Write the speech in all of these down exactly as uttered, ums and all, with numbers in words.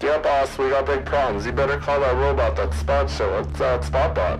Yeah, boss, we got big problems. You better call that robot that Spot showed us, that Spot bot.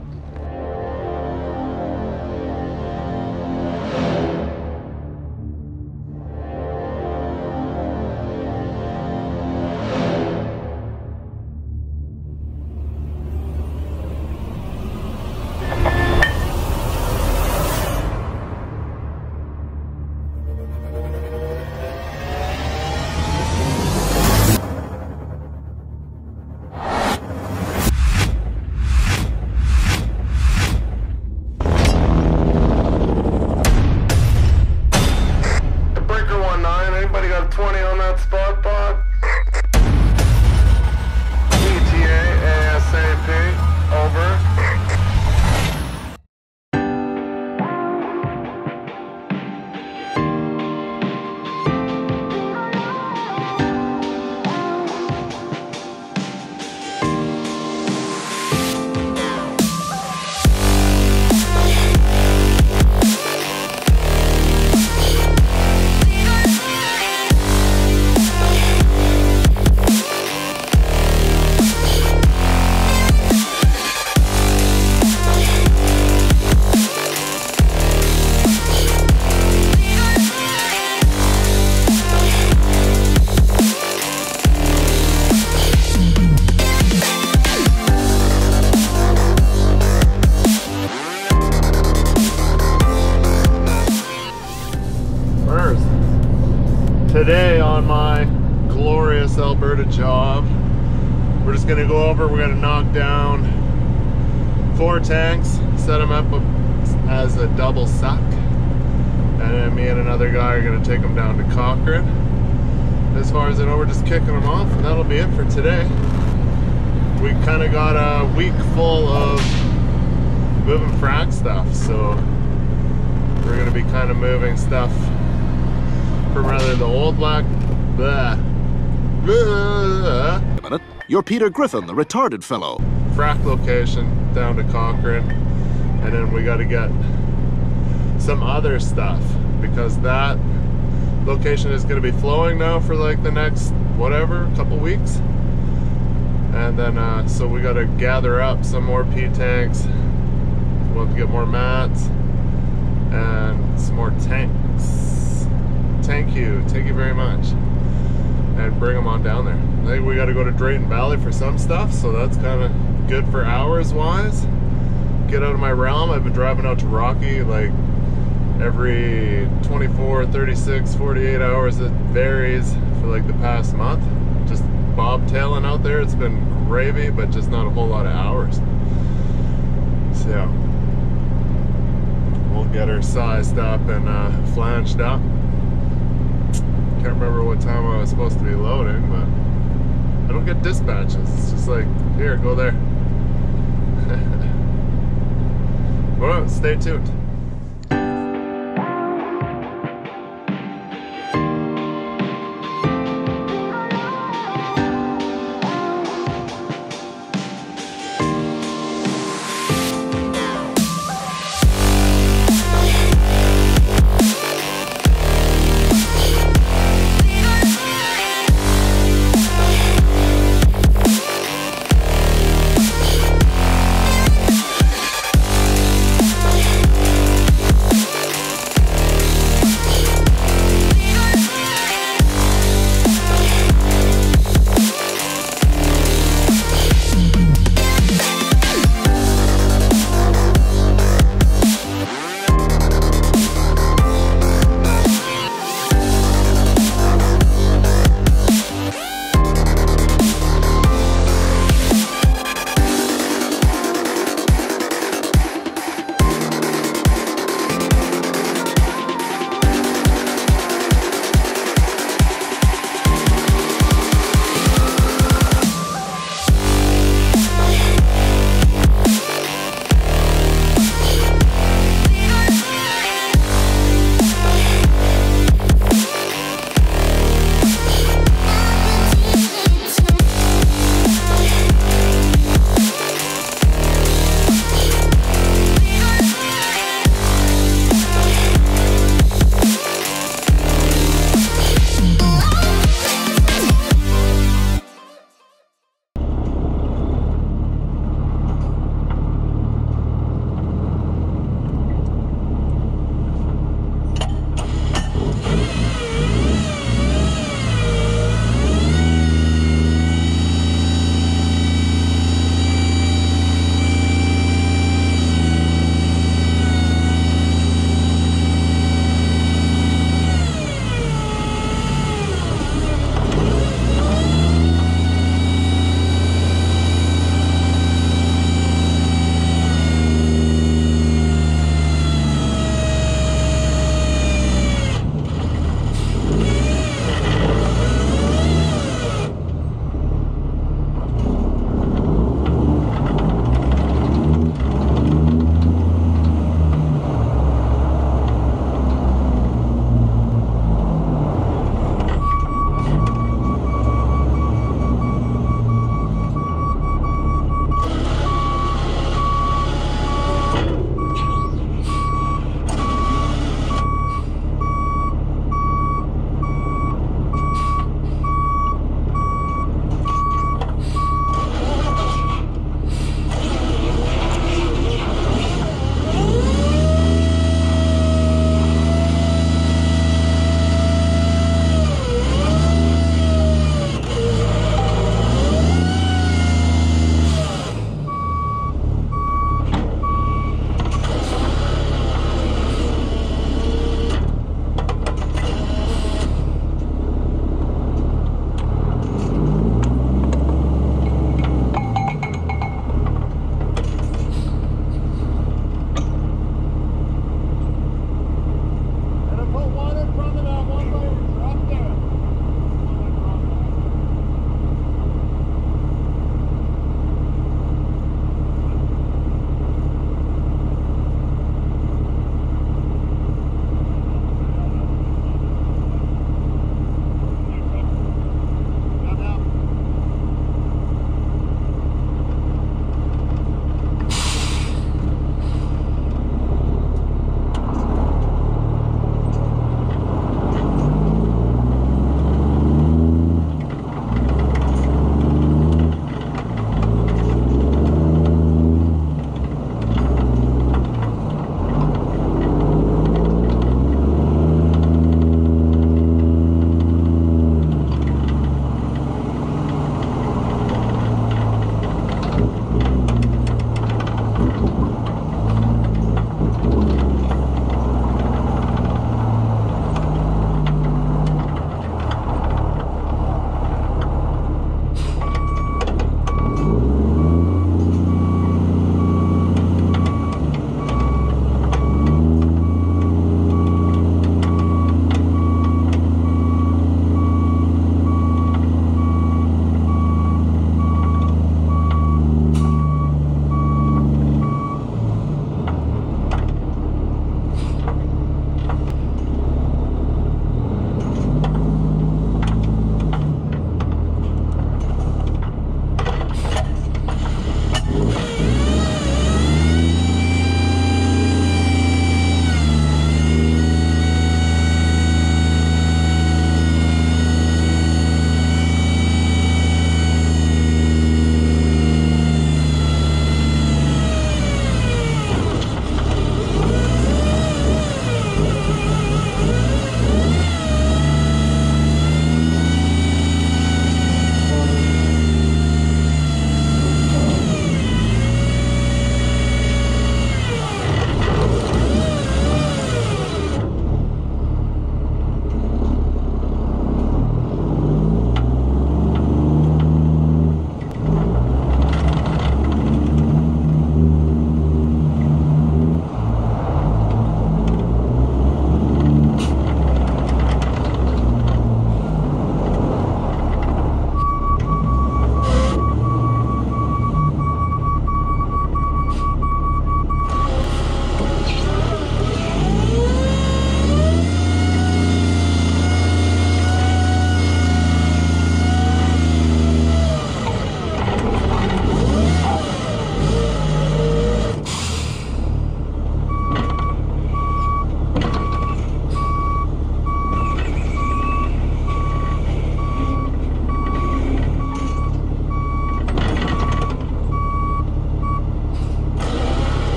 Today on my glorious Alberta job, we're just gonna go over, we're gonna knock down four tanks, set them up as a double suck, and then me and another guy are gonna take them down to Cochrane. As far as I know, we're just kicking them off, and that'll be it for today. We kind of got a week full of moving frac stuff, so we're gonna be kind of moving stuff from rather the old black. Blah. Blah. Wait a minute. You're Peter Griffin, the retarded fellow. Frack location down to Cochrane, and then we got to get some other stuff because that location is going to be flowing now for like the next whatever couple weeks, and then uh, so we got to gather up some more P tanks. We'll have to get more mats and some more tanks. Thank you, thank you very much. And bring them on down there. I think we gotta go to Drayton Valley for some stuff, so that's kinda good for hours wise. Get out of my realm. I've been driving out to Rocky like every twenty-four, thirty-six, forty-eight hours. It varies for like the past month. Just bobtailing out there. It's been gravy, but just not a whole lot of hours. So, we'll get her sized up and uh, flanged up. Can't remember what time I was supposed to be loading, but I don't get dispatches. It's just like, here, go there. Well, stay tuned.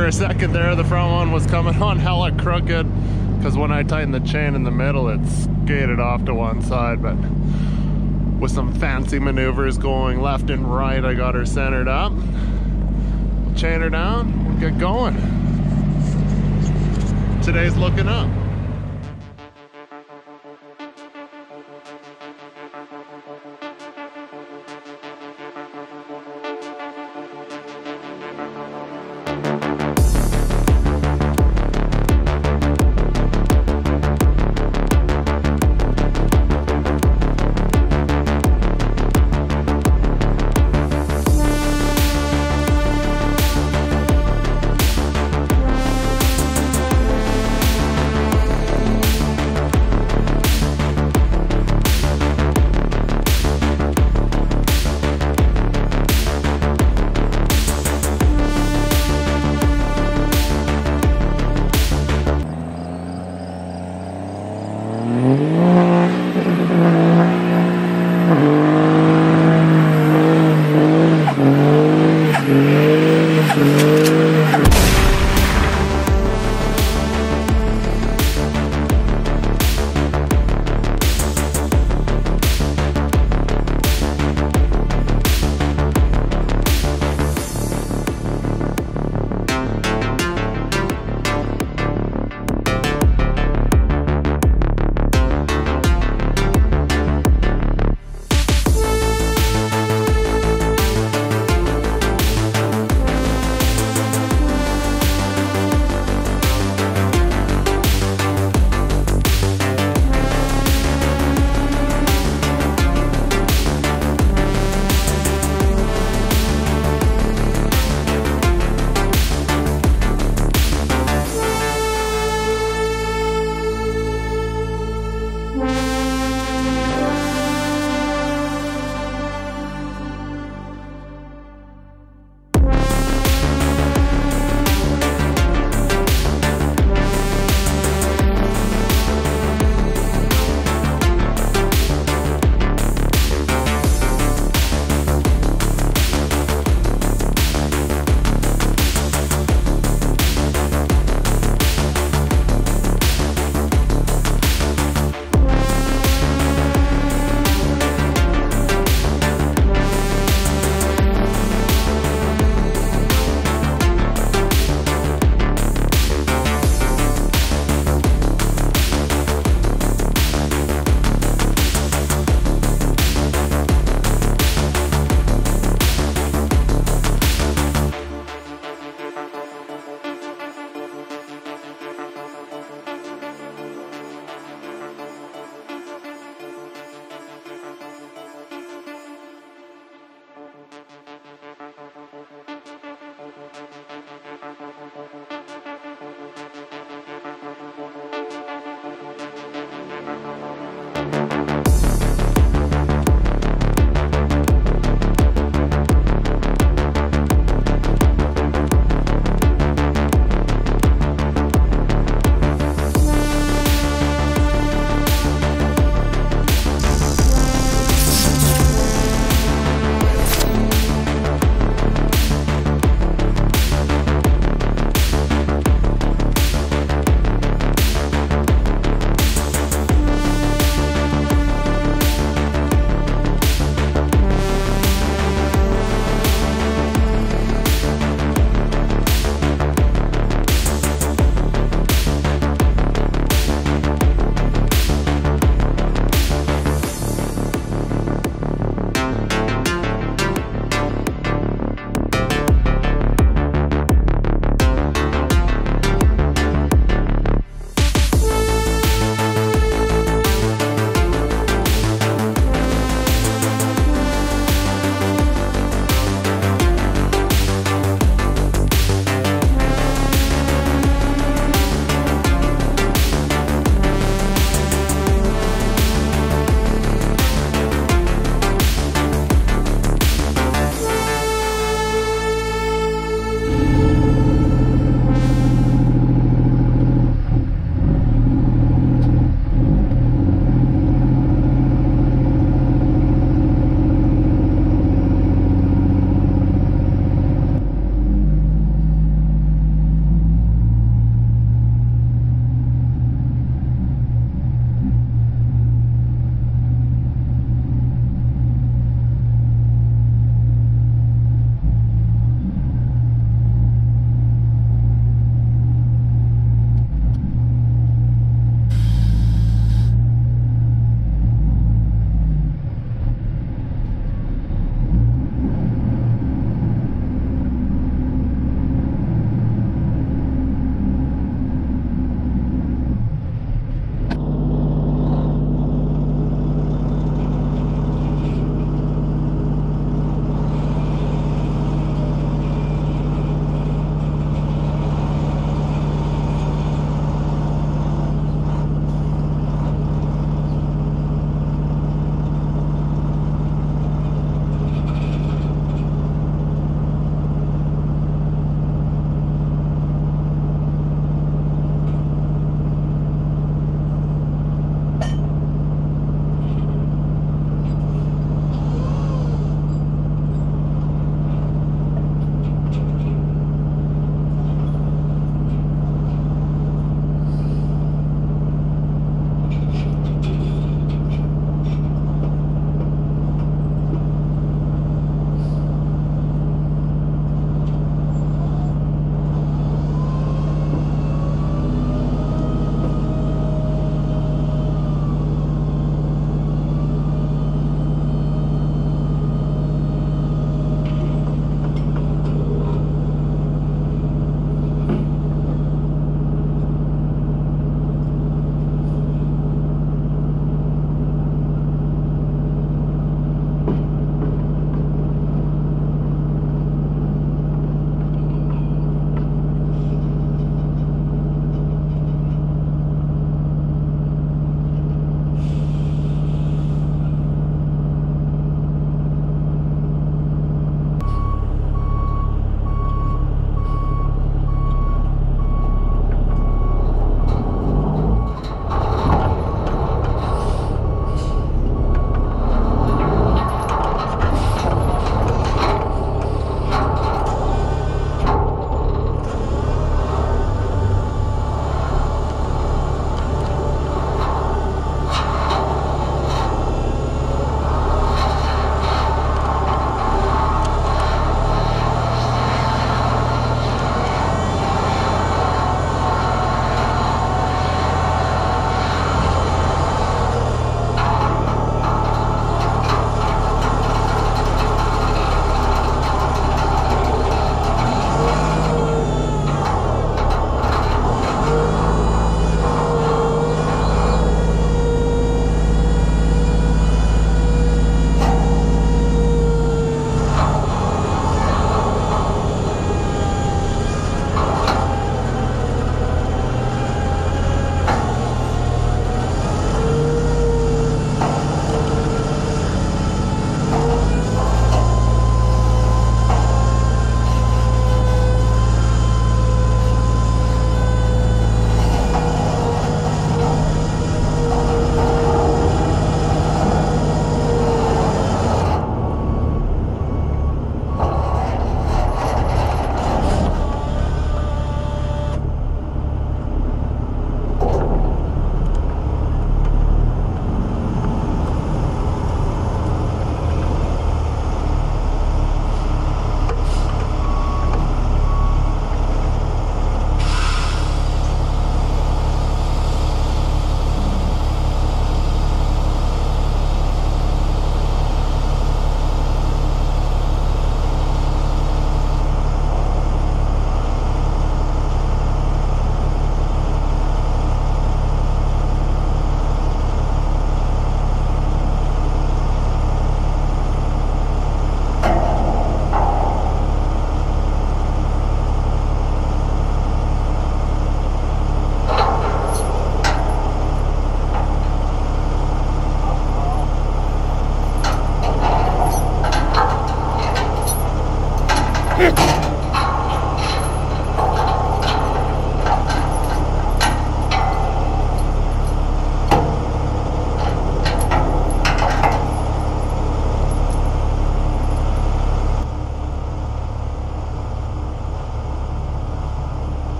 for a second there, the front one was coming on hella crooked because when I tightened the chain in the middle, it skated off to one side, but with some fancy maneuvers going left and right, I got her centered up. Chain her down, we'll get going. Today's looking up.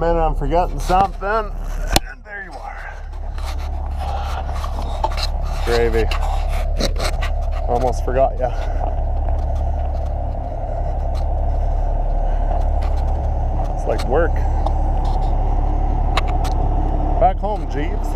minute, I'm forgetting something. And there you are. Gravy. Almost forgot ya. It's like work. Back home, Jeeves.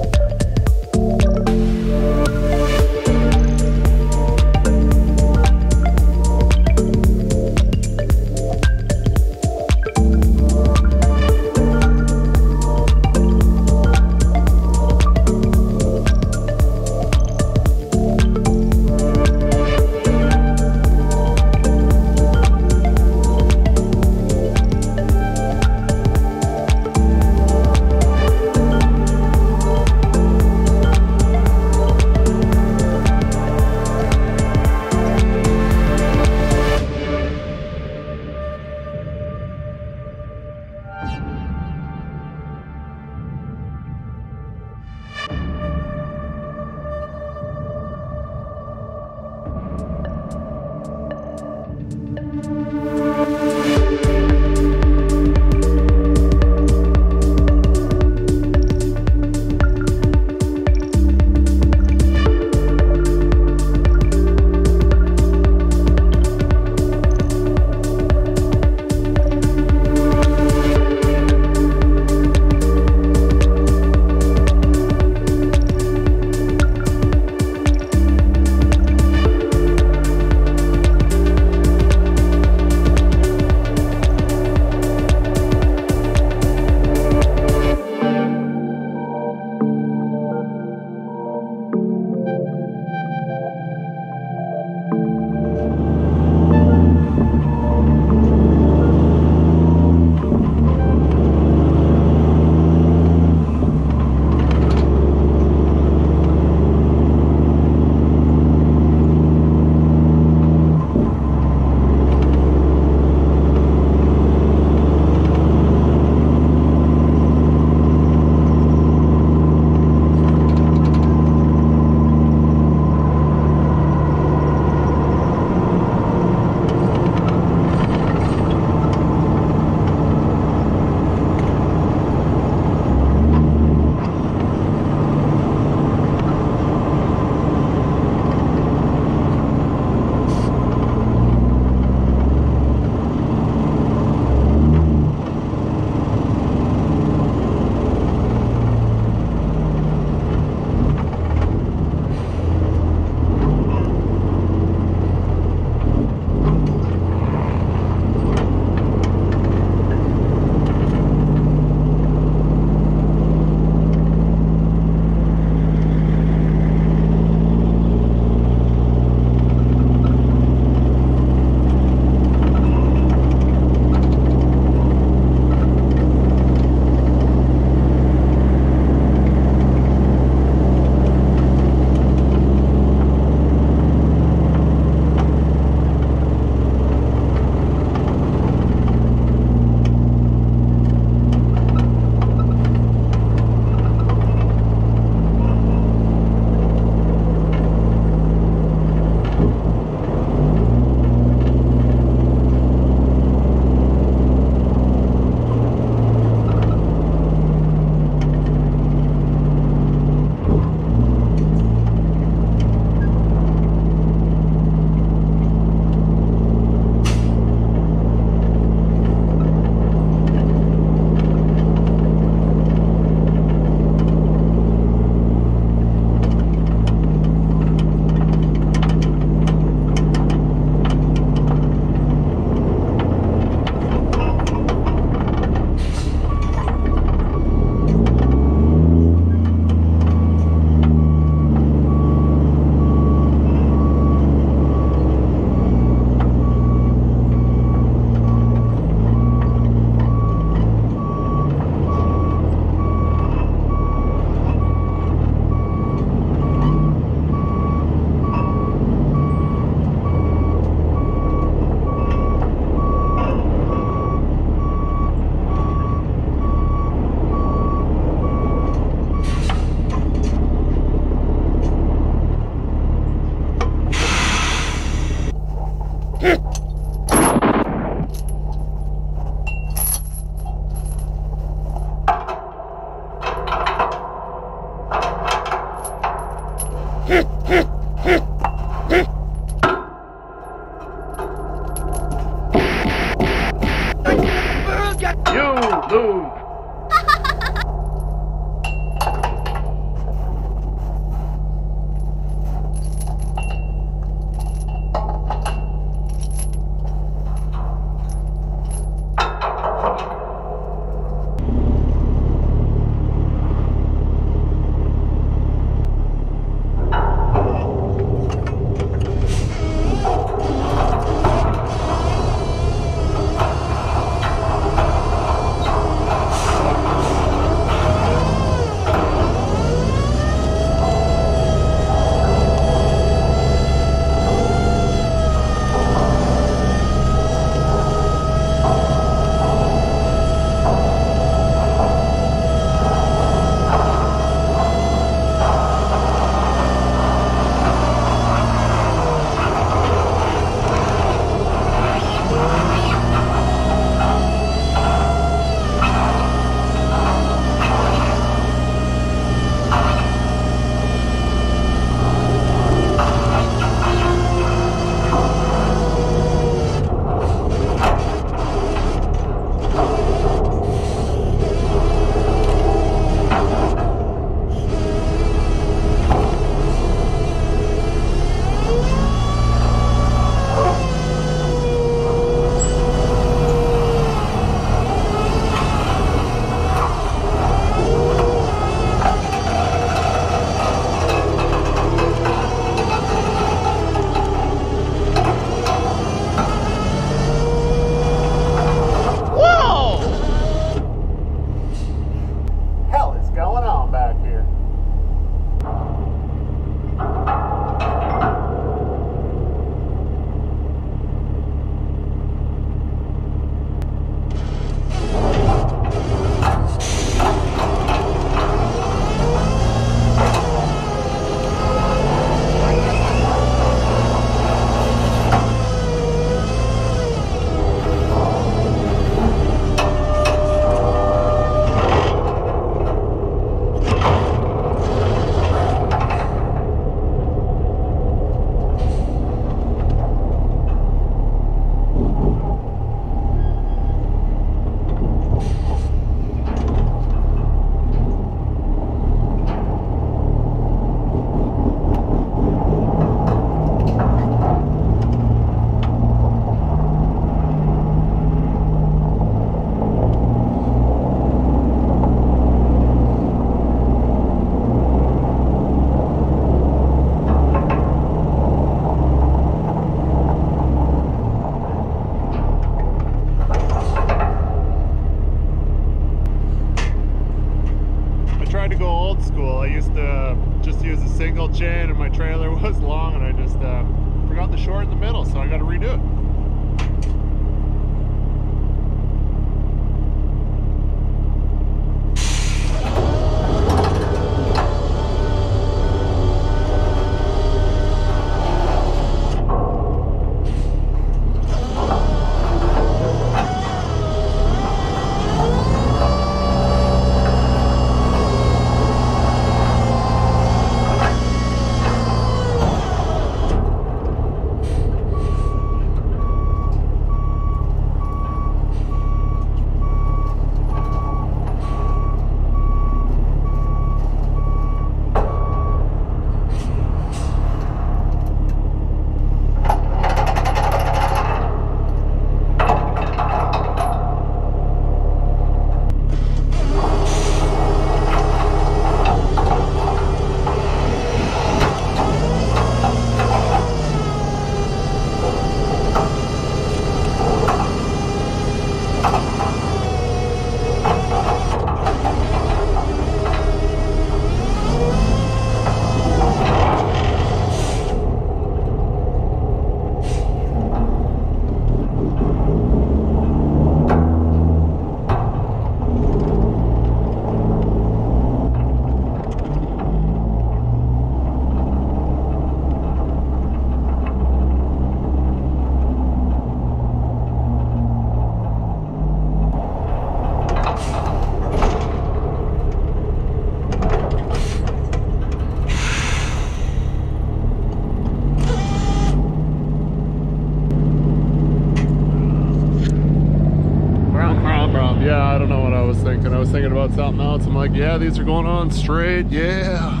was thinking. I was thinking about something else. I'm like, yeah, these are going on straight, yeah.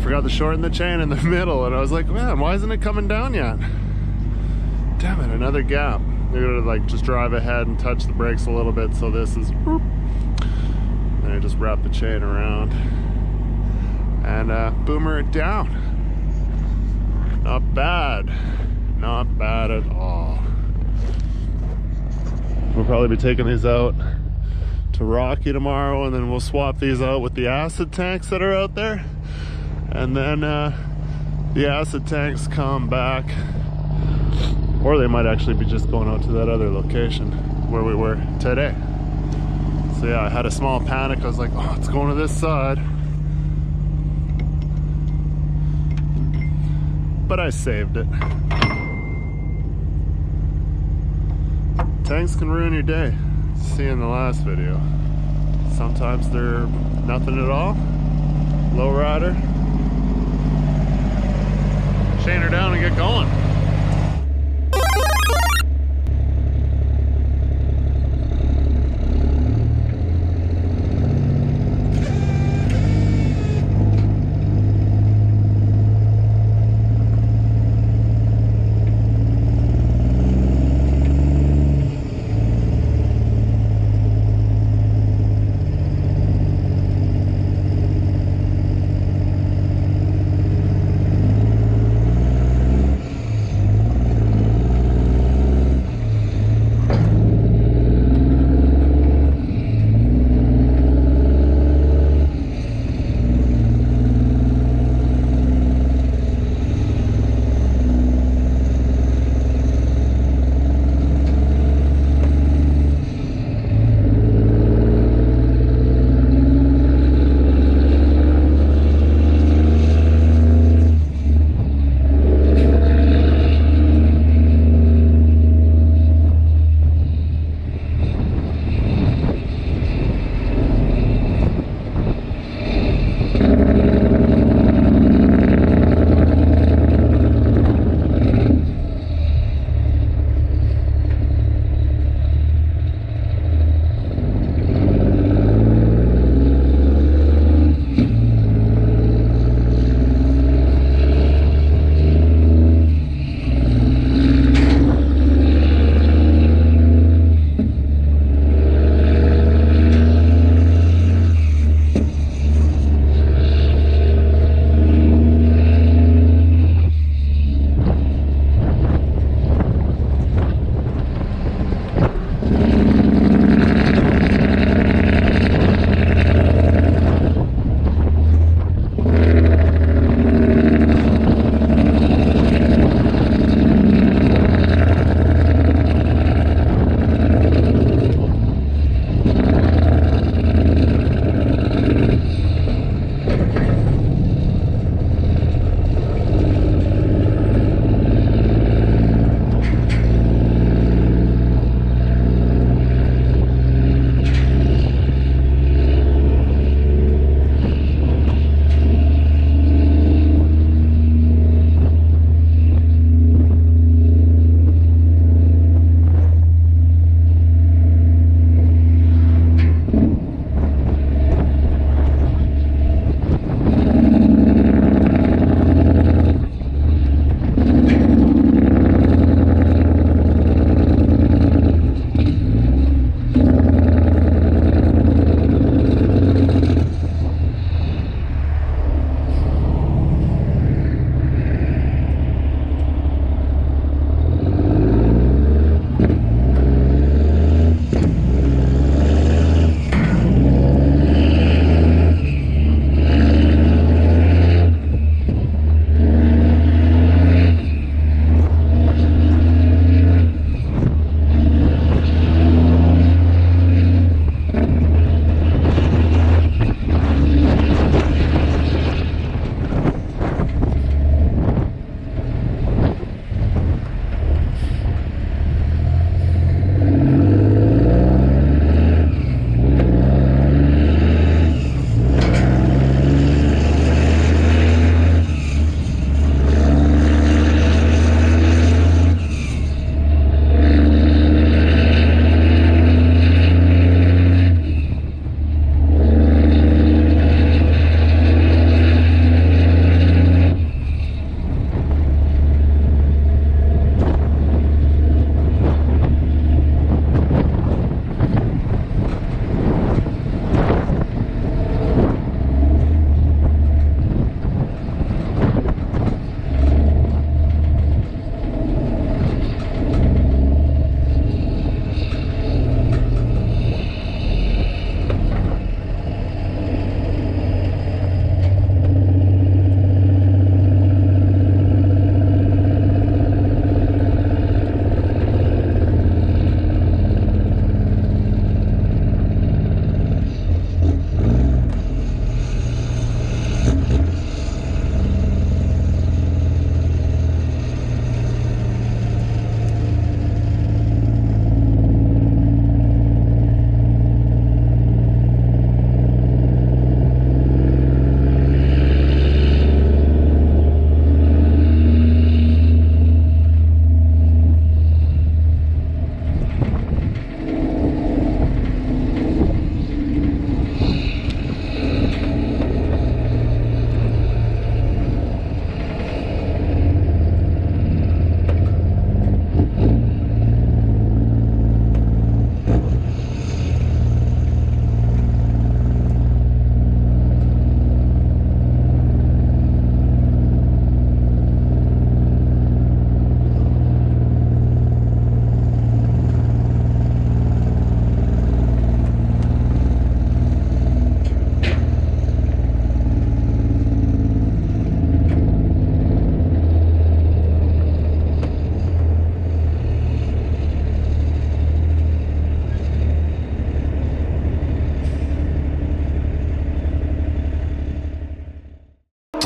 Forgot to shorten the chain in the middle, and I was like, man, why isn't it coming down yet? Damn it, another gap. You're gonna like just drive ahead and touch the brakes a little bit, so this is boop. And I just wrap the chain around and uh, boomer it down. Not bad, not bad at all. We'll probably be taking these out to Rocky tomorrow, and then we'll swap these out with the acid tanks that are out there. And then uh, the acid tanks come back, or they might actually be just going out to that other location where we were today. So yeah, I had a small panic. I was like, oh, it's going to this side. But I saved it. Tanks can ruin your day. See in the last video. Sometimes they're nothing at all. Low rider. Chain her down and get going.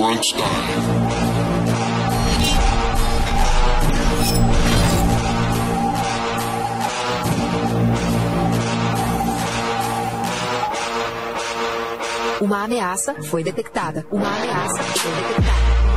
drunks die. Uma ameaça foi detectada. Uma ameaça foi detectada.